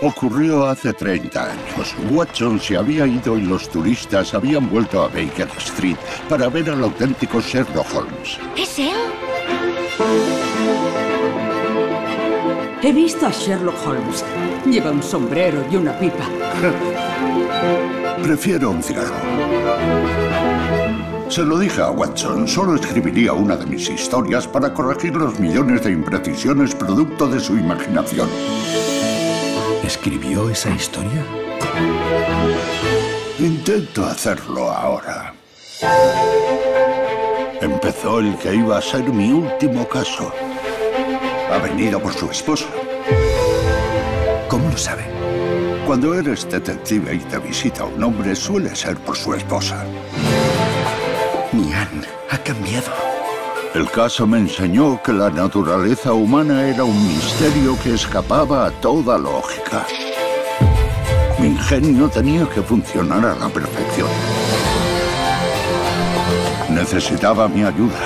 Ocurrió hace 30 años. Watson se había ido y los turistas habían vuelto a Baker Street para ver al auténtico Sherlock Holmes. ¿Es él? He visto a Sherlock Holmes. Lleva un sombrero y una pipa. Prefiero un cigarro. Se lo dije a Watson, solo escribiría una de mis historias para corregir los millones de imprecisiones producto de su imaginación. ¿Escribió esa historia? Intento hacerlo ahora. Empezó el que iba a ser mi último caso. Ha venido por su esposa. ¿Cómo lo sabe? Cuando eres detective y te visita un hombre, suele ser por su esposa. Mi Anne ha cambiado. El caso me enseñó que la naturaleza humana era un misterio que escapaba a toda lógica. Mi ingenio tenía que funcionar a la perfección. Necesitaba mi ayuda,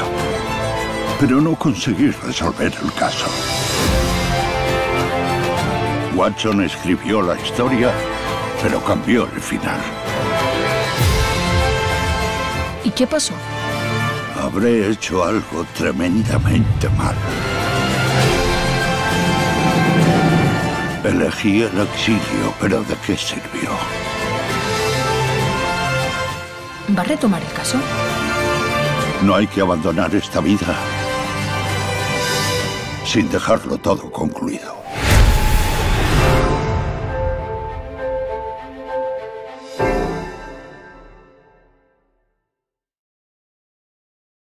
pero no conseguí resolver el caso. Watson escribió la historia, pero cambió el final. ¿Y qué pasó? Habré hecho algo tremendamente mal. Elegí el exilio, pero ¿de qué sirvió? ¿Va a retomar el caso? No hay que abandonar esta vida sin dejarlo todo concluido.